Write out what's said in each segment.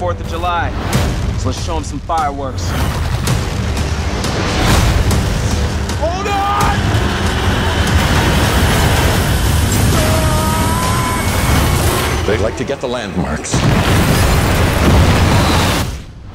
4th of July. So let's show them some fireworks. Hold on! They like to get the landmarks.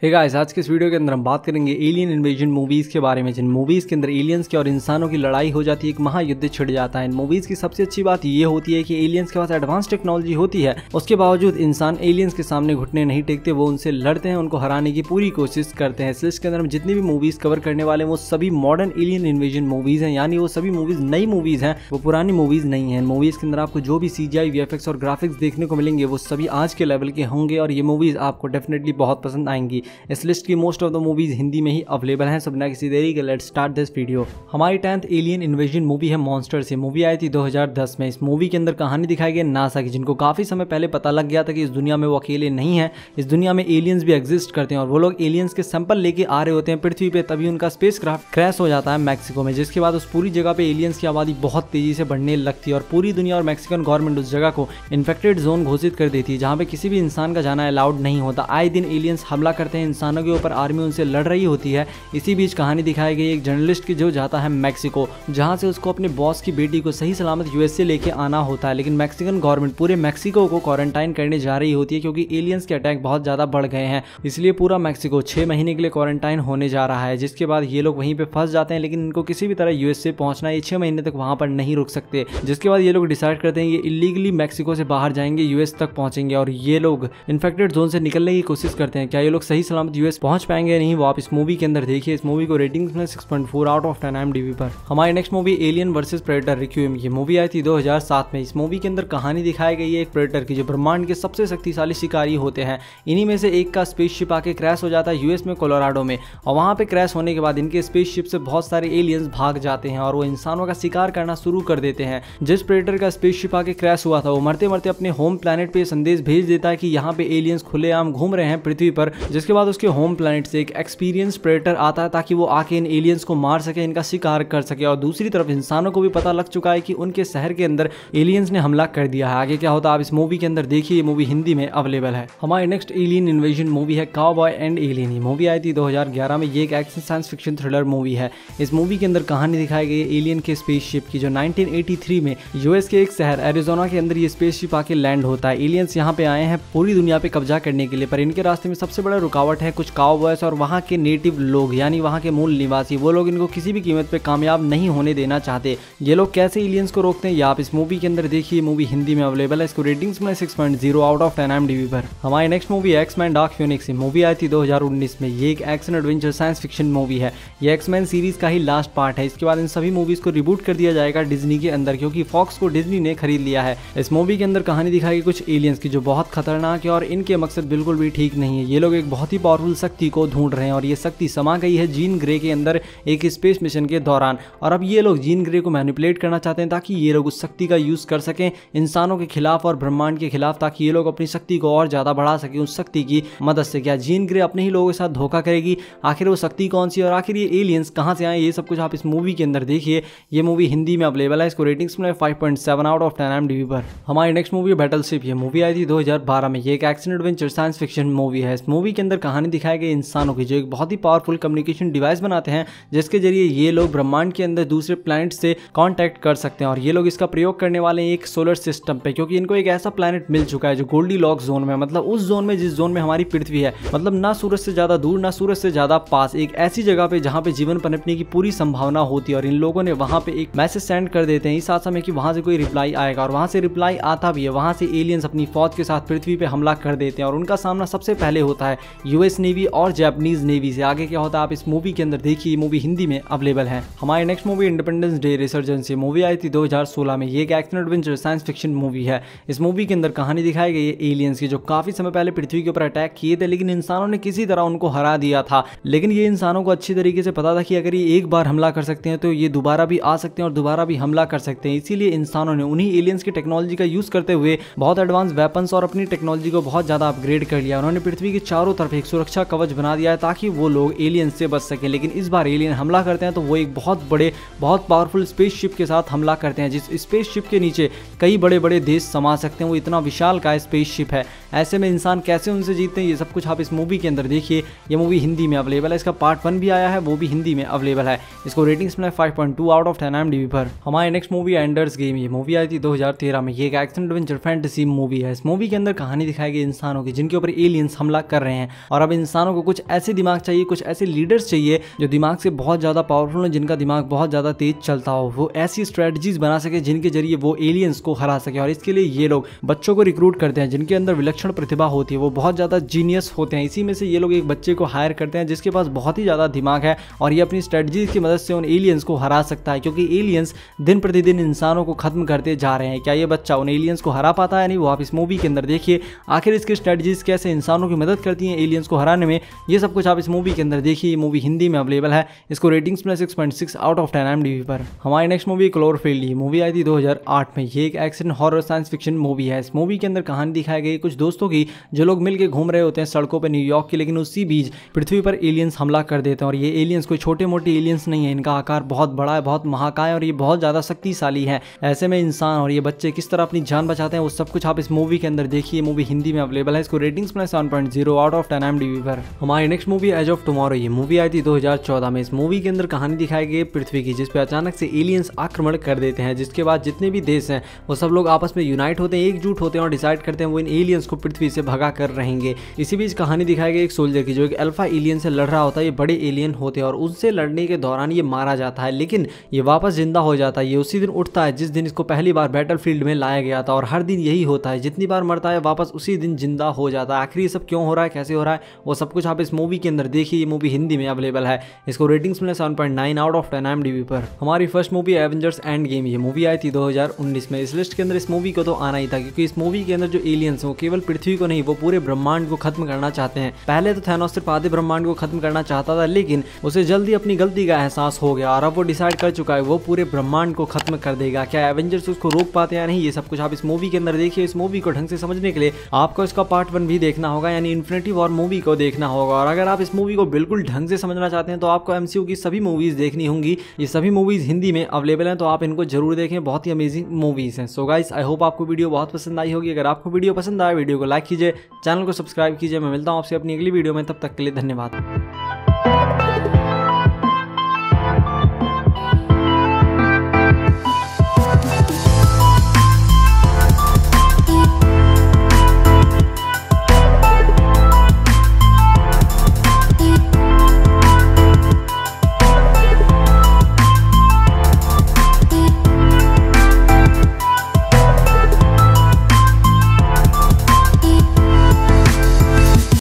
Hey guys, आज के इस video के अंदर हम बात करेंगे एलियन इन्वेजन मूवीज़ के बारे में, जिन मूवीज़ के अंदर एलियंस के और इंसानों की लड़ाई हो जाती है, एक महायुद्ध छिड़ जाता है। इन मूवीज़ की सबसे अच्छी बात ये होती है कि एलियंस के पास एडवांस टेक्नोलॉजी होती है, उसके बावजूद इंसान एलियंस के सामने घुटने नहीं टेकते, वो उनसे लड़ते हैं, उनको हराने की पूरी कोशिश करते हैं। इसलिए इसके अंदर हम जितनी भी मूवीज़ कवर करने वाले हैं वो सभी मॉडर्न एलियन इन्वेजन मूवीज़ हैं, यानी वो सभी मूवीज़ नई मूवीज़ हैं, वो पुरानी मूवीज़ नहीं हैं। मूवीज़ के अंदर आपको जो भी CGI, VFX और ग्राफिक्स देखने को मिलेंगे वो सभी आज के लेवल के होंगे और ये मूवीज़ आपको डेफिनेटली बहुत पसंद आएंगी। इस लिस्ट की most of the movies Hindi में ही अवेलेबल हैं। सब ना किसी देरी के लेट्स स्टार्ट दिस वीडियो। हमारी 10th एलियन इन्वेजन मूवी है मॉन्स्टर्स। ये मूवी आई थी 2010 में। इस मूवी के अंदर कहानी दिखाई गई नासा की, जिनको काफी समय पहले पता लग गया था कि इस दुनिया में वो अकेले नहीं है, इस दुनिया में एलियंस भी एग्जिस्ट करते हैं और वो लोग एलियंस के सैंपल लेके आ रहे होते हैं पृथ्वी पे। तभी उनका स्पेसक्राफ्ट क्रैश हो जाता है मैक्सिको में, जिसके बाद उस पूरी जगह पे एलियंस की आबादी बहुत तेजी से बढ़ने लगती है और पूरी दुनिया और मैक्सिकन गवर्नमेंट उस जगह को इन्फेक्टेड जोन घोषित कर देती है, जहाँ पे किसी भी इंसान का जाना अलाउड नहीं होता। आए दिन एलियंस हमला करते हैं इंसानों के ऊपर, आर्मी उनसे लड़ रही होती है। इसी बीच कहानी दिखाई गई एक जर्नलिस्ट की, जो जाता है मैक्सिको, जहां से उसको अपने बॉस की बेटी को सही सलामत यूएसए लेके आना होता है। लेकिन मैक्सिकन गवर्नमेंट पूरे मैक्सिको को क्वारंटाइन करने जा रही होती है, क्योंकि एलियंस के अटैक बहुत ज्यादा बढ़ गए हैं, इसलिए पूरा मैक्सिको 6 महीने के लिए क्वारंटाइन होने जा रहा है। जिसके बाद ये लोग वहीं पर फंस जाते हैं, लेकिन इनको किसी भी तरह यूएसए पहुंचना है, 6 महीने तक वहां पर नहीं रुक सकते। जिसके बाद ये लोग डिसाइड करते हैं ये इलीगली मैक्सिको से बाहर जाएंगे, यूएस तक पहुंचेंगे और ये लोग इन्फेक्टेड जोन से निकलने की कोशिश करते हैं। क्या ये लोग सही सलामत यूएस पहुंच पाएंगे नहीं, वो आप इस मूवी के अंदर देखिए। इस मूवी को रेटिंग्स में 6.4 आउट ऑफ 10 IMDb पर। हमारी next movie alien versus predator रिक्विएम। ये मूवी आई थी 2007 में। इस मूवी के अंदर कहानी दिखाई गई है एक प्रेडेटर की, जो ब्रह्मांड के सबसे शक्तिशाली शिकारी होते हैं। इन्हीं में से एक का स्पेसशिप आके क्रैश हो जाता है यूएस में कोलोराडो में, और वहां पे क्रैश होने के बाद इनके स्पेसशिप से बहुत सारे एलियंस भाग जाते हैं और वो इंसानों का शिकार करना शुरू कर देते हैं। जिस प्रेडेटर का स्पेसशिप आके क्रैश हुआ था वो मरते मरते अपने होम प्लेनेट पे संदेश भेज देता है कि यहाँ पे एलियंस खुलेआम घूम रहे हैं पृथ्वी पर। जिसके बाद उसके होम प्लेनेट से एक एक्सपीरियंस प्रेडेटर आता है, ताकि वो आके इन एलियंस को मार सके, इनका शिकार कर सके। और दूसरी तरफ इंसानों को भी पता लग चुका है कि उनके शहर के अंदर एलियंस ने हमला कर दिया है। आगे क्या होता है आप इस मूवी के अंदर देखिए, ये मूवी हिंदी में अवेलेबल है। हमारी नेक्स्ट एलियन इन्वेजन मूवी है काउबॉय एंड एलियन। ये मूवी आई थी 2011 में। ये एक action science fiction thriller movie है। इस मूवी के अंदर कहानी दिखाई गई एलियन के स्पेसशिप की, जो 1983 में यूएस के एक शहर एरिजोना के अंदर ये स्पेसशिप आके लैंड होता है। एलियंस यहाँ पे आए हैं पूरी दुनिया पे कब्जा करने के लिए, पर इनके रास्ते में सबसे बड़ा रुकावट है कुछ काउबॉयज और वहाँ के नेटिव लोग, यानी वहाँ के मूल निवासी। वो लोग इनको किसी भी कीमत पे कामयाब नहीं होने देना चाहते। ये लोग कैसे एलियंस को रोकते हैं या आप इस मूवी के अंदर देखिए। मूवी हिंदी में अवेलेबल है। इसको रेटिंग्स में 6.0 आउट ऑफ 10 IMDb पर। हमारी next movie X Men dark Phoenix. Movie आई थी 2019 में। ये एक action adventure science fiction movie है। ये एक्समैन सीरीज का ही लास्ट पार्ट है। इसके बाद इन सभी मूवीज को रिबूट कर दिया जाएगा डिज्नी के अंदर, क्योंकि फॉक्स को डिज्नी ने खरीद लिया है। इस मूवी के अंदर कहानी दिखाई गई कुछ एलियंस की, जो बहुत खतरनाक है और इनके मकसद बिल्कुल भी ठीक नहीं है। ये लोग एक बहुत ही पावरफुल शक्ति को ढूंढ रहे हैं और ये शक्ति समा गई है जीन ग्रे के अंदर एक स्पेस मिशन के दौरान, और अब ये लोग जीन ग्रे को मैनिपुलेट करना चाहते हैं ताकि ये लोग उस शक्ति का यूज कर सकें इंसानों के खिलाफ और ब्रह्मांड के खिलाफ, ताकि ये लोग अपनी शक्ति को और ज्यादा बढ़ा सकें उस शक्ति की मदद से। क्या जीन ग्रे अपने ही लोगों के साथ धोखा करेगी? आखिर वो शक्ति कौन सी और आखिर ये एलियंस कहाँ से आए, ये सब कुछ आप इस मूवी के अंदर देखिए। ये मूवी हिंदी में अवेलेबल है। इसको रेटिंग्स में 5.7 आउट ऑफ 10 IMDb पर। हमारी नेक्स्ट मूवी बैटलशिप। ये मूवी आई थी 2012 में। ये एक action adventure science fiction movie है। इस मूवी के अंदर कहानी दिखाई गई इंसानों की, जो एक बहुत ही पावरफुल कम्युनिकेशन डिवाइस बनाते हैं, जिसके जरिए ये लोग ब्रह्मांड के अंदर दूसरे प्लैनेट से कांटेक्ट कर सकते हैं। और ये लोग इसका प्रयोग करने वाले हैं एक सोलर सिस्टम पे, क्योंकि इनको एक ऐसा प्लैनेट मिल चुका है जो गोल्डीलॉक जोन में, मतलब उस जोन में जिस जोन में हमारी पृथ्वी है, मतलब ना सूरज से ज्यादा दूर ना सूरज से ज्यादा पास, एक ऐसी जगह पे जहाँ पे जीवन पनपने की पूरी संभावना होती है। और इन लोगों ने वहाँ पे एक मैसेज सेंड कर देते हैं इस आशा में कि वहाँ से कोई रिप्लाई आएगा, और वहाँ से रिप्लाई आता भी है। वहाँ से एलियंस अपनी फौज के साथ पृथ्वी पे हमला कर देते हैं और उनका सामना सबसे पहले होता है यूएस नेवी और जापानीज नेवी से। आगे क्या होता है आप इस मूवी के अंदर देखिए। ये मूवी हिंदी में अवेलेबल है। हमारी next movie independence day resurgence. ये मूवी आई थी 2016 में। ये एक action adventure science fiction movie है। इस मूवी के अंदर कहानी दिखाई गई है एलियंस की, जो काफी समय पहले पृथ्वी के ऊपर अटैक किए थे, लेकिन इंसानों ने किसी तरह उनको हरा दिया था। लेकिन ये इंसानों को अच्छी तरीके से पता था कि अगर ये एक बार हमला कर सकते हैं तो ये दोबारा भी आ सकते हैं और दोबारा भी हमला कर सकते हैं। इसीलिए इंसानों ने उन्हीं एलियंस की टेक्नोलॉजी का यूज करते हुए बहुत एडवांस वेपन्स और अपनी टेक्नोलॉजी को बहुत ज्यादा अपग्रेड कर लिया। उन्होंने पृथ्वी के चारों तरफ एक सुरक्षा कवच बना दिया है ताकि वो लोग एलियन से बच सकें। लेकिन इस बार एलियन हमला करते हैं तो वो एक बहुत बड़े बहुत पावरफुल स्पेसशिप के साथ हमला करते हैं, जिस स्पेसशिप के नीचे कई बड़े बड़े देश समा सकते हैं। वो इतना विशाल का स्पेसशिप है। ऐसे में इंसान कैसे उनसे जीतते हैं, ये सब कुछ आप इस मूवी के अंदर देखिए। ये मूवी हिंदी में अवेलेबल है, इसका पार्ट 1 भी आया है, वो भी हिंदी में अवेलेबल है। इसको रेटिंग्स में 5.2 out of 10 IMDb पर। हमारे नेक्स्ट मूवी एंडर्स गेम। ये मूवी आई थी 2013 में। ये एक एक्शन एडवेंचर फैंटेसी मूवी है। इस मूवी के अंदर कहानी दिखाई गई इंसानों की जिनके ऊपर एलियंस हमला कर रहे हैं, और अब इंसानों को कुछ ऐसे दिमाग चाहिए, कुछ ऐसे लीडर्स चाहिए जो दिमाग से बहुत ज़्यादा पावरफुल हो, जिनका दिमाग बहुत ज़्यादा तेज चलता हो, वो ऐसी स्ट्रेटजीज बना सके जिनके जरिए वो एलियंस को हरा सके। और इसके लिए ये लोग बच्चों को रिक्रूट करते हैं जिनके अंदर विलक्षण प्रतिभा होती है, वो बहुत ज़्यादा जीनियस होते हैं। इसी में से ये लोग एक बच्चे को हायर करते हैं जिसके पास बहुत ही ज़्यादा दिमाग है, और ये अपनी स्ट्रेटजीज की मदद से उन एलियंस को हरा सकता है, क्योंकि एलियंस दिन प्रतिदिन इंसानों को खत्म करते जा रहे हैं। क्या ये बच्चा उन एलियंस को हरा पाता है नहीं, वो आप इस मूवी के अंदर देखिए। आखिर इसकी स्ट्रेटजीज कैसे इंसानों की मदद करती हैं एलियंस को हराने में, ये सब कुछ आप इस मूवी के अंदर देखिए। ये मूवी हिंदी में अवेलेबल है। इसको रेटिंग्स में 6.6 आउट ऑफ 10 IMDb पर। हमारी नेक्स्ट मूवी क्लोवरफील्ड। ये मूवी आई थी 2008 में। ये एक action horror science fiction movie है। इस मूवी के अंदर कहानी दिखाई गई कुछ दोस्तों की जो लोग मिलकर घूम रहे होते हैं सड़कों पर न्यूयॉर्क के, लेकिन उसी बीच पृथ्वी पर एलियंस हमला कर देते हैं। और ये एलियंस कोई छोटे मोटे एलियंस नहीं है, इनका आकार बहुत बड़ा है, बहुत महाकाय, और ये बहुत ज़्यादा शक्तिशाली है। ऐसे में इंसान और ये बच्चे किस तरह अपनी जान बचाते हैं, वो सब कुछ आप इस मूवी के अंदर देखिए। मूवी हिंदी में अवेलेबल है। इसको रेटिंग्स में 7.0 आउट ऑफ 10 IMDb पर। हमारी next movie as of tomorrow. ये मूवी आई थी 2014 में। इस मूवी के अंदर कहानी दिखाई गई पृथ्वी की, जिस पर अचानक से एलियंस आक्रमण कर देते हैं, जिसके बाद जितने भी देश हैं वो सब लोग आपस में यूनाइट होते हैं, एकजुट होते हैं और डिसाइड करते हैं वो इन एलियंस को पृथ्वी से भगा कर रहेंगे। इसी बीच कहानी दिखाई गई एक सोल्जर की जो एक अल्फा एलियन से लड़ रहा होता है। ये बड़े एलियन होते हैं और उनसे लड़ने के दौरान ये मारा जाता है, लेकिन ये वापस जिंदा हो जाता है। ये उसी दिन उठता है जिस दिन इसको पहली बार बैटलफील्ड में लाया गया था, और हर दिन यही होता है, जितनी बार मरता है वापस उसी दिन जिंदा हो जाता है। आखिर ये सब क्यों हो रहा है, कैसे हो रहा है, वो सब कुछ आप इस मूवी के अंदर देखिए। ये मूवी हिंदी में अवेलेबल है। इसको रेटिंग्स में 7.9 आउट ऑफ 10 IMDb पर। हमारी first movie Avengers end game. ये मूवी आई थी 2019 में। इस लिस्ट के अंदर इस मूवी को तो आना ही था, क्योंकि इस मूवी के अंदर जो एलियंस हैं वो केवल पृथ्वी को नहीं, वो पूरे ब्रह्मांड को खत्म करना चाहते हैं। पहले तो थानोस सिर्फ आधे ब्रह्मांड को खत्म करना चाहता था, लेकिन उसे जल्दी अपनी गलती का एहसास हो गया और अब वो डिसाइड कर चुका है वो पूरे ब्रह्मांड को खत्म कर देगा। क्या एवेंजर्स उसको रोक पाते या नहीं, ये सब कुछ आप इस मूवी के अंदर देखिए। इस मूवी को ढंग से समझने के लिए आपको इसका पार्ट 1 भी देखना होगा, यानी इन्फिनिटी वॉर मूवी को देखना होगा। और अगर आप इस मूवी को बिल्कुल ढंग से समझना चाहते हैं तो आपको MCU की सभी मूवीज देखनी होंगी। ये सभी मूवीज हिंदी में अवेलेबल हैं, तो आप इनको जरूर देखें, बहुत ही अमेजिंग मूवीज हैं। सो गाइस, आई होप आपको वीडियो बहुत पसंद आई होगी। अगर आपको वीडियो पसंद आया, वीडियो को लाइक कीजिए, चैनल को सब्सक्राइब कीजिए। मैं मिलता हूँ आपसे अपनी अगली वीडियो में, तब तक के लिए धन्यवाद।